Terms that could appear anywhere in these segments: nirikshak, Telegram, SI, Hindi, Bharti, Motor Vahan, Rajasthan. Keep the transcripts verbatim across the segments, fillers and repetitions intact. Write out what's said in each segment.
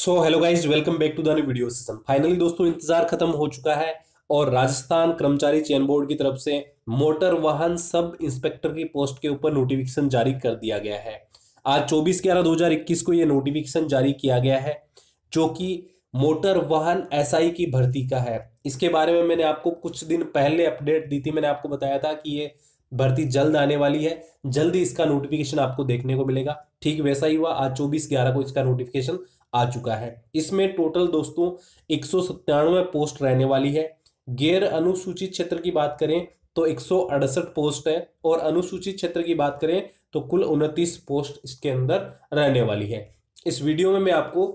So hello guys, welcome back to the new video session. Finally दोस्तों, इंतजार खत्म हो चुका है और राजस्थान कर्मचारी चयन बोर्ड की तरफ से मोटर वाहन सब इंस्पेक्टर की पोस्ट के ऊपर नोटिफिकेशन जारी कर दिया गया है। आज चौबीस ग्यारह दो हज़ार इक्कीस को यह नोटिफिकेशन जारी किया गया है, जो कि मोटर वाहन एसआई की भर्ती का है। इसके बारे में मैंने आपको कुछ दिन पहले अपडेट दी थी, मैंने आपको बताया था कि ये भर्ती जल्द आने वाली है, जल्दी इसका नोटिफिकेशन आपको देखने को मिलेगा। ठीक वैसा ही हुआ, आज चौबीस ग्यारह को इसका नोटिफिकेशन आ चुका है। इसमें टोटल दोस्तों एक सौ सत्तानवे पोस्ट रहने वाली है। गैर अनुसूचित क्षेत्र की बात करें तो एक सौ अड़सठ पोस्ट है और अनुसूचित क्षेत्र की बात करें तो कुल उनतीस पोस्ट इसके अंदर रहने वाली है। इस वीडियो में मैं आपको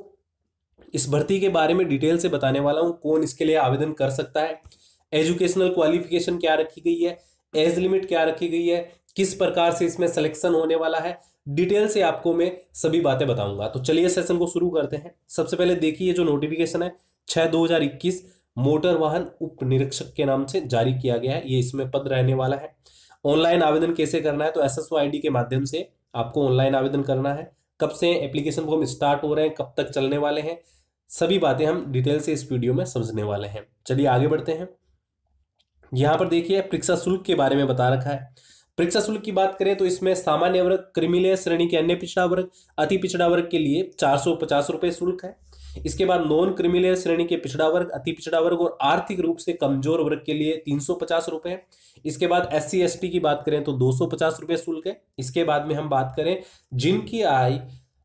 इस भर्ती के बारे में डिटेल से बताने वाला हूं, कौन इसके लिए आवेदन कर सकता है, एजुकेशनल क्वालिफिकेशन क्या रखी गई है, एज लिमिट क्या रखी गई है, किस प्रकार से इसमें सिलेक्शन होने वाला है, डिटेल से आपको मैं सभी बातें बताऊंगा। तो चलिए सेशन को शुरू करते हैं। सबसे पहले देखिए, जो नोटिफिकेशन है छः दो हजार इक्कीस मोटर वाहन उप निरीक्षक के नाम से जारी किया गया है। ये इसमें पद रहने वाला है। ऑनलाइन आवेदन कैसे करना है तो एसएसओ आईडी के माध्यम से आपको ऑनलाइन आवेदन करना है। कब से एप्लीकेशन फॉर्म स्टार्ट हो रहे हैं, कब तक चलने वाले हैं, सभी बातें हम डिटेल से इस वीडियो में समझने वाले हैं। चलिए आगे बढ़ते हैं। यहाँ पर देखिए, परीक्षा शुल्क के बारे में बता रखा है। परीक्षा शुल्क की बात करें तो इसमें सामान्य वर्ग, क्रिमिनल श्रेणी के अन्य पिछड़ा वर्ग, अति पिछड़ा वर्ग के लिए चार सौ पचास रुपये शुल्क है। इसके बाद नॉन क्रिमिनल श्रेणी के पिछड़ा वर्ग, अति पिछड़ा वर्ग और आर्थिक रूप से कमजोर वर्ग के लिए तीन सौ पचास रुपये। इसके बाद एस सी एस टी की बात करें तो दो सौ पचास रुपये शुल्क है। इसके बाद में हम बात करें जिनकी आय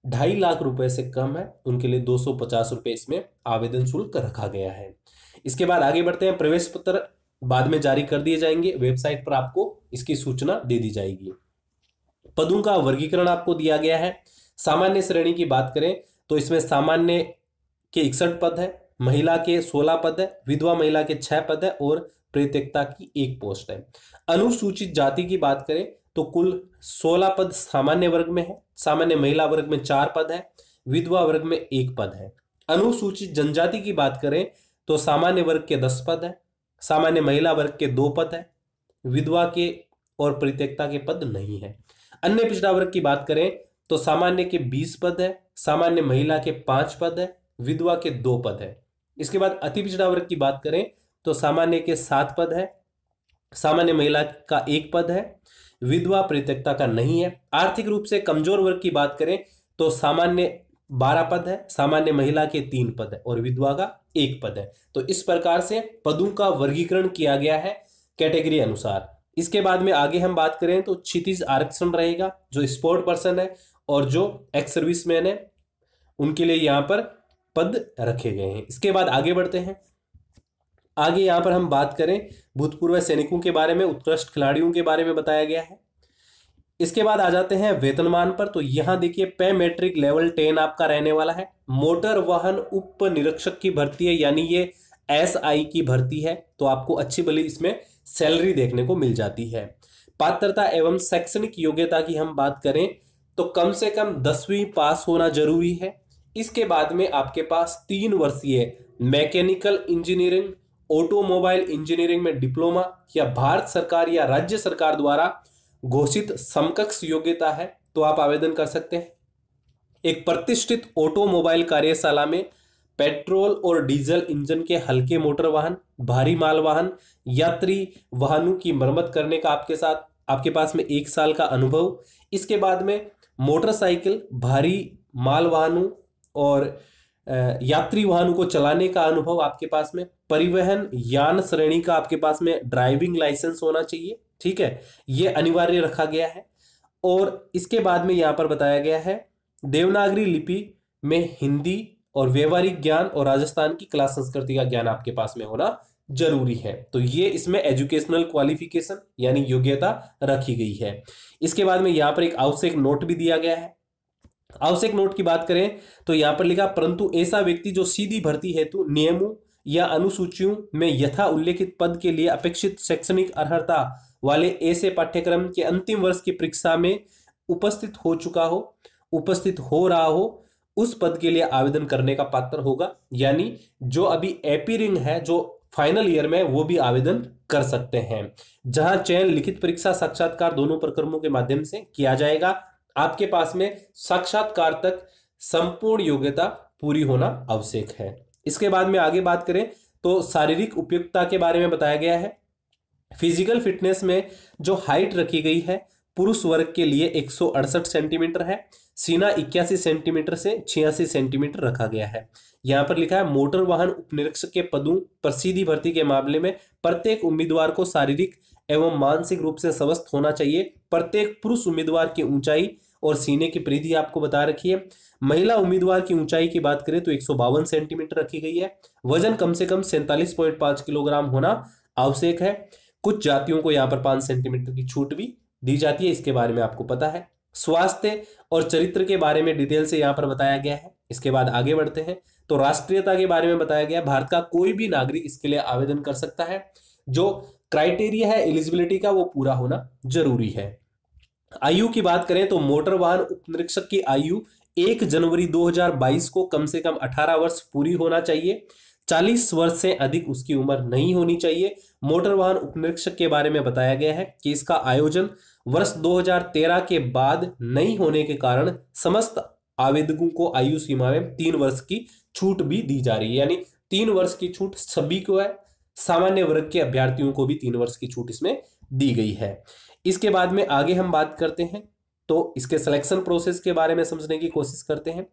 ढाई लाख रुपए से कम है, उनके लिए दो सौ पचास रुपये इसमें आवेदन शुल्क रखा गया है। इसके बाद आगे बढ़ते हैं। प्रवेश पत्र बाद में जारी कर दिए जाएंगे, वेबसाइट पर आपको इसकी सूचना दे दी जाएगी। पदों का वर्गीकरण आपको दिया गया है। सामान्य श्रेणी की बात करें तो इसमें सामान्य के इकसठ पद है, महिला के सोलह पद है, विधवा महिला के छह पद है और परित्यक्ता की एक पोस्ट है। अनुसूचित जाति की बात करें तो कुल सोलह पद सामान्य वर्ग में है, सामान्य महिला वर्ग में चार पद है, विधवा वर्ग में एक पद है। अनुसूचित जनजाति की बात करें तो सामान्य वर्ग के दस पद है, सामान्य महिला वर्ग के दो पद है, विधवा के और परित्यक्ता के पद नहीं है। अन्य पिछड़ा वर्ग की बात करें तो सामान्य के बीस पद है, सामान्य महिला के पांच पद है, विधवा के दो पद है। इसके बाद अति पिछड़ा वर्ग की बात करें तो सामान्य के सात पद है, सामान्य महिला का एक पद है, विधवा परित्यक्ता का नहीं है। आर्थिक रूप से कमजोर वर्ग की बात करें तो सामान्य बारह पद है, सामान्य महिला के तीन पद है और विधवा का एक पद है। तो इस प्रकार से पदों का वर्गीकरण किया गया है कैटेगरी अनुसार। इसके बाद में आगे हम बात करें तो क्षितिज आरक्षण रहेगा। जो स्पोर्ट पर्सन है और जो एक्स सर्विसमैन है, उनके लिए यहाँ पर पद रखे गए हैं। इसके बाद आगे बढ़ते हैं। आगे यहाँ पर हम बात करें भूतपूर्व सैनिकों के बारे में, उत्कृष्ट खिलाड़ियों के बारे में बताया गया है। इसके बाद आ जाते हैं वेतनमान पर। तो यहाँ देखिए, पे मैट्रिक लेवल टेन आपका रहने वाला है। मोटर वाहन उप निरीक्षक की भर्ती है, यानी ये एसआई की भर्ती है, तो आपको अच्छी भली इसमें सैलरी देखने को मिल जाती है। पात्रता एवं शैक्षणिक योग्यता की हम बात करें तो कम से कम दसवीं पास होना जरूरी है। इसके बाद में आपके पास तीन वर्षीय मैकेनिकल इंजीनियरिंग, ऑटोमोबाइल इंजीनियरिंग में डिप्लोमा या भारत सरकार या राज्य सरकार द्वारा घोषित समकक्ष योग्यता है तो आप आवेदन कर सकते हैं। एक प्रतिष्ठित ऑटोमोबाइल कार्यशाला में पेट्रोल और डीजल इंजन के हल्के मोटर वाहन, भारी माल वाहन, यात्री वाहनों की मरम्मत करने का आपके साथ आपके पास में एक साल का अनुभव। इसके बाद में मोटरसाइकिल, भारी माल वाहनों और यात्री वाहनों को चलाने का अनुभव आपके पास में। परिवहन यान श्रेणी का आपके पास में ड्राइविंग लाइसेंस होना चाहिए, ठीक है, ये अनिवार्य रखा गया है। और इसके बाद में यहाँ पर बताया गया है देवनागरी लिपि में हिंदी और व्यवहारिक ज्ञान और राजस्थान की कला संस्कृति का ज्ञान आपके पास में होना जरूरी है। तो ये इसमें एजुकेशनल क्वालिफिकेशन यानी योग्यता रखी गई है। इसके बाद में यहाँ पर एक आवश्यक नोट भी दिया गया है। आवश्यक नोट की बात करें तो यहाँ पर लिखा, परंतु ऐसा व्यक्ति जो सीधी भर्ती हेतु नियमों या अनुसूचियों में यथा उल्लेखित पद के लिए अपेक्षित शैक्षणिक अर्हता वाले ऐसे पाठ्यक्रम के अंतिम वर्ष की परीक्षा में उपस्थित हो चुका हो उपस्थित हो रहा हो, उस पद के लिए आवेदन करने का पात्र होगा। यानी जो अभी एपीरिंग है, जो फाइनल ईयर में, वो भी आवेदन कर सकते हैं। जहां चयन लिखित परीक्षा, साक्षात्कार दोनों प्रक्रमों के माध्यम से किया जाएगा। आपके पास में साक्षात्कार तक संपूर्ण योग्यता पूरी होना आवश्यक है। इसके बाद में आगे बात करें तो शारीरिक उपयुक्तता के बारे में बताया गया है। फिजिकल फिटनेस में जो हाइट रखी गई है पुरुष वर्ग के लिए एक सौ अड़सठ सेंटीमीटर है, सीना इक्यासी सेंटीमीटर से छियासी सेंटीमीटर रखा गया है। यहाँ पर लिखा है मोटर वाहन उपनिरीक्षक के पदों पर सीधी भर्ती के मामले में प्रत्येक उम्मीदवार को शारीरिक एवं मानसिक रूप से स्वस्थ होना चाहिए। प्रत्येक पुरुष उम्मीदवार की ऊंचाई और सीने की परिधि आपको बता रखी है। महिला उम्मीदवार की ऊंचाई की बात करें तो एक सौ बावन सेंटीमीटर रखी गई है। वजन कम से कम सैंतालीस पॉइंट पांच किलोग्राम होना आवश्यक है। कुछ जातियों को यहाँ पर पांच सेंटीमीटर की छूट भी दी जाती है, इसके बारे में आपको पता है। स्वास्थ्य और चरित्र के बारे में डिटेल से यहाँ पर बताया गया है। इसके बाद आगे बढ़ते हैं तो राष्ट्रीयता के बारे में बताया गया है। भारत का कोई भी नागरिक इसके लिए आवेदन कर सकता है। जो क्राइटेरिया है एलिजिबिलिटी का वो पूरा होना जरूरी है। आयु की बात करें तो मोटर वाहन उपनिरीक्षक की आयु एक जनवरी दो हज़ार बाईस को कम से कम अठारह वर्ष पूरी होना चाहिए। चालीस वर्ष से अधिक उसकी उम्र नहीं होनी चाहिए। मोटर वाहन उपनिरीक्षक के बारे में बताया गया है कि इसका आयोजन वर्ष दो हज़ार तेरह के बाद नहीं होने के कारण समस्त आवेदकों को आयु सीमा में तीन वर्ष की छूट भी दी जा रही है, यानी तीन वर्ष की छूट सभी को है। सामान्य वर्ग के अभ्यर्थियों को भी तीन वर्ष की छूट इसमें दी गई है। इसके बाद में आगे हम बात करते हैं तो इसके सिलेक्शन प्रोसेस के बारे में समझने की कोशिश करते हैं।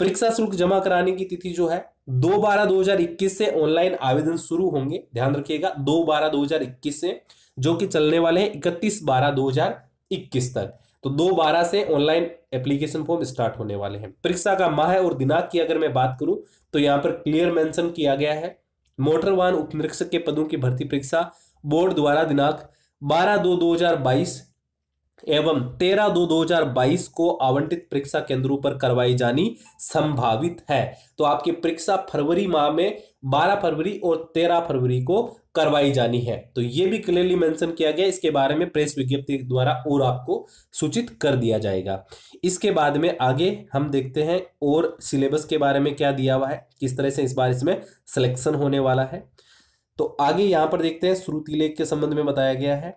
परीक्षा शुल्क जमा कराने की तिथि जो है दो बारह दो हज़ार इक्कीस से ऑनलाइन आवेदन शुरू होंगे। ध्यान रखिएगा दो बारह दो हज़ार इक्कीस से, जो कि चलने वाले हैं इकतीस बारह दो हज़ार इक्कीस तक। तो दो बारह से ऑनलाइन एप्लीकेशन फॉर्म स्टार्ट होने वाले हैं। परीक्षा का माह और दिनांक की अगर मैं बात करूं तो यहाँ पर क्लियर मेंशन किया गया है। मोटर वाहन उपनिरीक्षक के पदों की भर्ती परीक्षा बोर्ड द्वारा दिनांक बारह दो दो हजार बाईस एवं तेरह दो दो हजार बाईस को आवंटित परीक्षा केंद्रों पर करवाई जानी संभावित है। तो आपकी परीक्षा फरवरी माह में बारह फरवरी और तेरह फरवरी को करवाई जानी है। तो ये भी क्लियरली मेंशन किया गया। इसके बारे में प्रेस विज्ञप्ति द्वारा और आपको सूचित कर दिया जाएगा। इसके बाद में आगे हम देखते हैं और सिलेबस के बारे में क्या दिया हुआ है, किस तरह से इस बार इसमें सिलेक्शन होने वाला है। तो आगे यहाँ पर देखते हैं श्रुति लेख के संबंध में बताया गया है।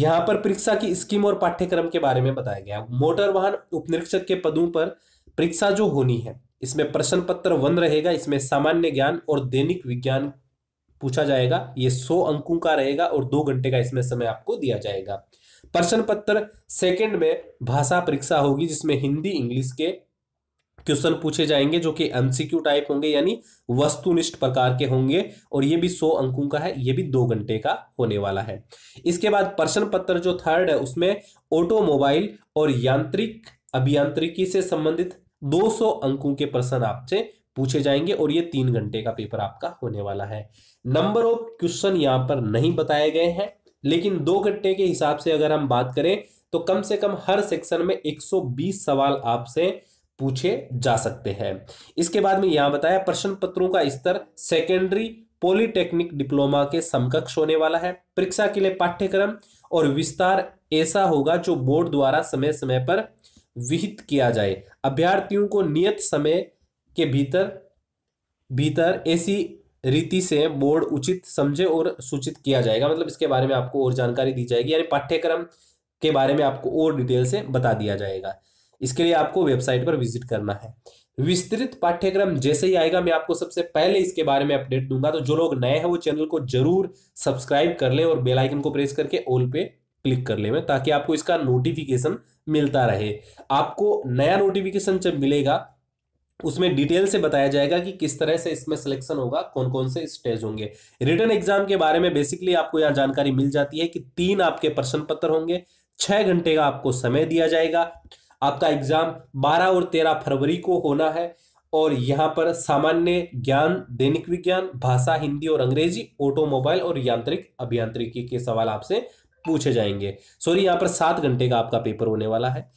यहाँ पर परीक्षा की स्कीम और पाठ्यक्रम के बारे में बताया गया है। मोटर वाहन उपनिरीक्षक के पदों पर परीक्षा जो होनी है इसमें प्रश्न पत्र वन रहेगा। इसमें सामान्य ज्ञान और दैनिक विज्ञान पूछा जाएगा। ये सौ अंकों का रहेगा और दो घंटे का इसमें समय आपको दिया जाएगा। प्रश्न पत्र सेकेंड में भाषा परीक्षा होगी जिसमें हिंदी इंग्लिश के क्वेश्चन पूछे जाएंगे जो कि एमसीक्यू टाइप होंगे, यानी वस्तुनिष्ठ प्रकार के होंगे और ये भी सौ अंकों का है। ये भी दो घंटे का होने वाला है। इसके बाद प्रश्न पत्र जो थर्ड है उसमें ऑटोमोबाइल और यांत्रिक अभियांत्रिकी से संबंधित दो सौ अंकों के प्रश्न आपसे पूछे जाएंगे और ये तीन घंटे का पेपर आपका होने वाला है। नंबर ऑफ क्वेश्चन यहाँ पर नहीं बताए गए हैं, लेकिन दो घंटे के हिसाब से अगर हम बात करें तो कम से कम हर सेक्शन में एक सौ बीस सवाल आपसे पूछे जा सकते हैं। इसके बाद में यहां बताया प्रश्न पत्रों का स्तर सेकेंडरी पॉलिटेक्निक डिप्लोमा के समकक्ष होने वाला है। परीक्षा के लिए पाठ्यक्रम और विस्तार ऐसा होगा जो बोर्ड द्वारा समय समय पर विहित किया जाए। अभ्यर्थियों को नियत समय के भीतर भीतर ऐसी रीति से बोर्ड उचित समझे और सूचित किया जाएगा। मतलब इसके बारे में आपको और जानकारी दी जाएगी, यानी पाठ्यक्रम के बारे में आपको और डिटेल से बता दिया जाएगा। इसके लिए आपको वेबसाइट पर विजिट करना है। विस्तृत पाठ्यक्रम जैसे ही आएगा मैं आपको सबसे पहले इसके बारे में अपडेट दूंगा। तो जो लोग नए हैं वो चैनल को जरूर सब्सक्राइब कर लें और बेल आइकन को प्रेस करके ऑल पे क्लिक कर लें ताकि आपको इसका नोटिफिकेशन मिलता रहे। आपको नया नोटिफिकेशन जब मिलेगा उसमें डिटेल से बताया जाएगा कि किस तरह से इसमें सिलेक्शन होगा, कौन कौन से स्टेज होंगे। रिटन एग्जाम के बारे में बेसिकली आपको यहाँ जानकारी मिल जाती है कि तीन आपके प्रश्न पत्र होंगे, छह घंटे का आपको समय दिया जाएगा। आपका एग्जाम बारह और तेरह फरवरी को होना है और यहाँ पर सामान्य ज्ञान, दैनिक विज्ञान, भाषा, हिंदी और अंग्रेजी, ऑटोमोबाइल और यांत्रिक अभियांत्रिकी के सवाल आपसे पूछे जाएंगे। सॉरी, यहाँ पर सात घंटे का आपका पेपर होने वाला है।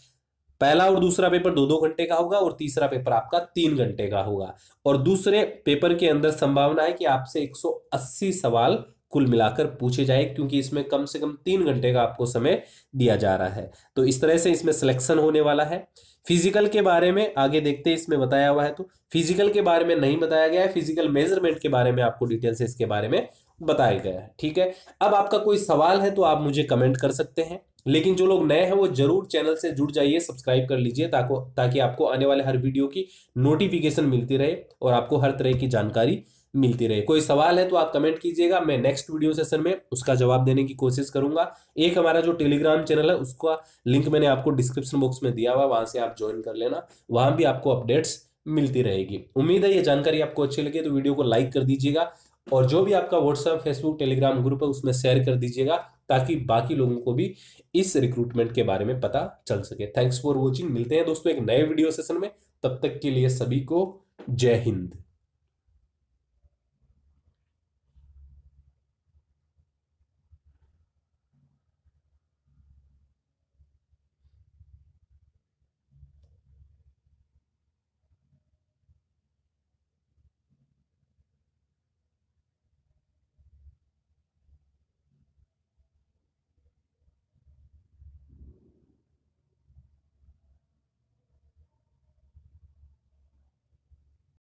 पहला और दूसरा पेपर दो दो घंटे का होगा और तीसरा पेपर आपका तीन घंटे का होगा। और दूसरे पेपर के अंदर संभावना है कि आपसे एक सौ अस्सी सवाल कुल मिलाकर पूछे जाए, क्योंकि इसमें कम से कम तीन घंटे का आपको समय दिया जा रहा है। तो इस तरह से इसमें सिलेक्शन होने वाला है। फिजिकल के बारे में आगे देखते हैं, इसमें बताया हुआ है। तो फिजिकल के बारे में नहीं बताया गया है। फिजिकल मेजरमेंट के बारे में आपको डिटेल से इसके बारे में बताया गया है। ठीक है, अब आपका कोई सवाल है तो आप मुझे कमेंट कर सकते हैं। लेकिन जो लोग नए हैं वो जरूर चैनल से जुड़ जाइए, सब्सक्राइब कर लीजिए ताको ताकि आपको आने वाले हर वीडियो की नोटिफिकेशन मिलती रहे और आपको हर तरह की जानकारी मिलती रहे। कोई सवाल है तो आप कमेंट कीजिएगा, मैं नेक्स्ट वीडियो सेशन में उसका जवाब देने की कोशिश करूंगा। एक हमारा जो टेलीग्राम चैनल है उसका लिंक मैंने आपको डिस्क्रिप्शन बॉक्स में दिया हुआ, वहां से आप ज्वाइन कर लेना, वहां भी आपको अपडेट्स मिलती रहेगी। उम्मीद है ये जानकारी आपको अच्छी लगी तो वीडियो को लाइक कर दीजिएगा और जो भी आपका व्हाट्सएप, फेसबुक, टेलीग्राम ग्रुप है उसमें शेयर कर दीजिएगा ताकि बाकी लोगों को भी इस रिक्रूटमेंट के बारे में पता चल सके। थैंक्स फॉर वॉचिंग, मिलते हैं दोस्तों एक नए वीडियो सेशन में, तब तक के लिए सभी को जय हिंद।